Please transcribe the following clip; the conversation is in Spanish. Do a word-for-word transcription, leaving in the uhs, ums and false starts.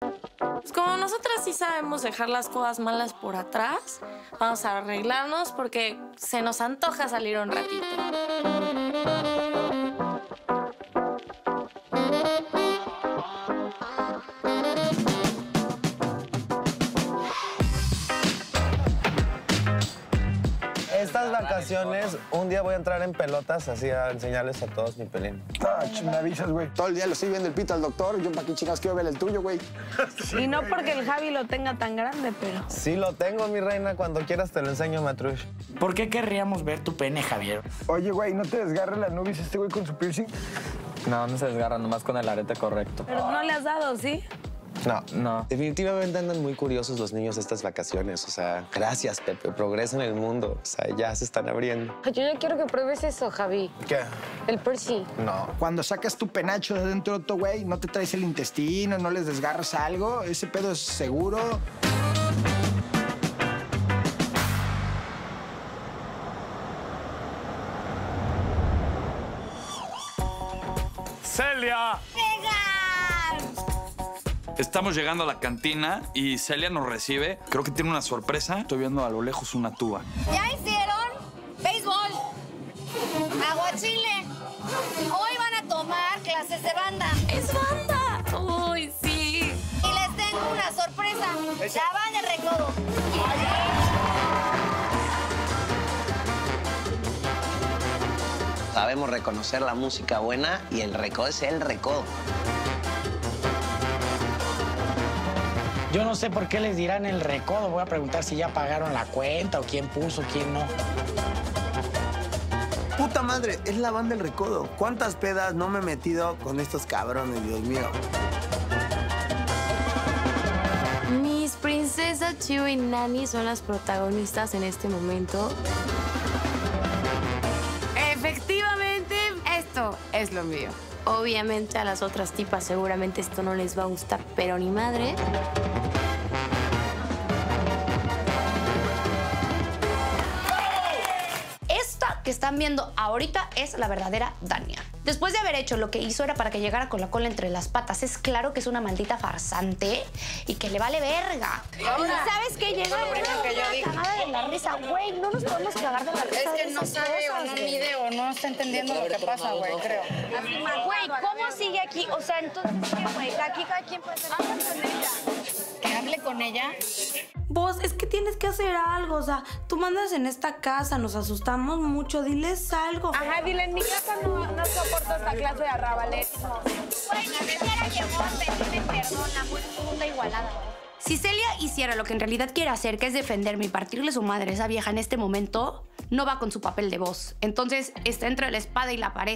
Pues como nosotras sí sabemos dejar las cosas malas por atrás, vamos a arreglarnos porque se nos antoja salir un ratito. Estas vacaciones, un día voy a entrar en pelotas así a enseñarles a todos mi pelín. Tach, me avisas, güey. Todo el día lo estoy viendo el pito al doctor. Yo, ¿para qué chingas quiero ver el tuyo, güey? Sí, y no porque el Javi lo tenga tan grande, pero... Sí lo tengo, mi reina. Cuando quieras te lo enseño, Matrush. ¿Por qué querríamos ver tu pene, Javier? Oye, güey, ¿no te desgarra la nubis este güey con su piercing? No, no se desgarra, nomás con el arete correcto. Pero no le has dado, ¿sí? No, no. Definitivamente andan muy curiosos los niños estas vacaciones. O sea, gracias, Pepe. Progresa en el mundo. O sea, ya se están abriendo. Yo ya quiero que pruebes eso, Javi. ¿Qué? El piercing. No. Cuando sacas tu penacho de dentro de otro güey, no te traes el intestino, no les desgarras algo. Ese pedo es seguro. ¡Celia! Estamos llegando a la cantina y Celia nos recibe. Creo que tiene una sorpresa. Estoy viendo a lo lejos una tuba. ¿Ya hicieron béisbol, aguachile? Hoy van a tomar clases de banda. ¡Es banda! ¡Uy, sí! Y les tengo una sorpresa. Ese... La van de recodo. Sabemos reconocer la música buena y el recodo es el recodo. Yo no sé por qué les dirán el recodo. Voy a preguntar si ya pagaron la cuenta o quién puso, quién no. Puta madre, es la banda del recodo. ¿Cuántas pedas no me he metido con estos cabrones, Dios mío? Mis princesas Chiu y Nani son las protagonistas en este momento. Efectivamente, esto es lo mío. Obviamente a las otras tipas seguramente esto no les va a gustar, pero ni madre. Que están viendo ahorita es la verdadera Dania. Después de haber hecho lo que hizo era para que llegara con la cola entre las patas. Es claro que es una maldita farsante y que le vale verga. Ahora, ¿sabes qué? Llega una cagada de la risa, güey. No nos podemos cagar de la risa. Es que no sabe o no mide o no está entendiendo lo que pasa, güey, creo. Güey, ¿cómo sigue aquí? O sea, entonces, ¿qué, güey? Aquí cada quien puede ser. Habla con ella. Que hable con ella. Vos, es que tienes que hacer algo, o sea, tú mandas en esta casa, nos asustamos mucho, diles algo. Ajá, dile, en mi casa no, no soporto esta clase de arrabalerismo. Bueno, señora, que vos pedime perdón, la muerte es una igualada. Si Celia hiciera lo que en realidad quiere hacer, que es defenderme y partirle su madre a esa vieja en este momento, no va con su papel de voz. Entonces, está entre la espada y la pared.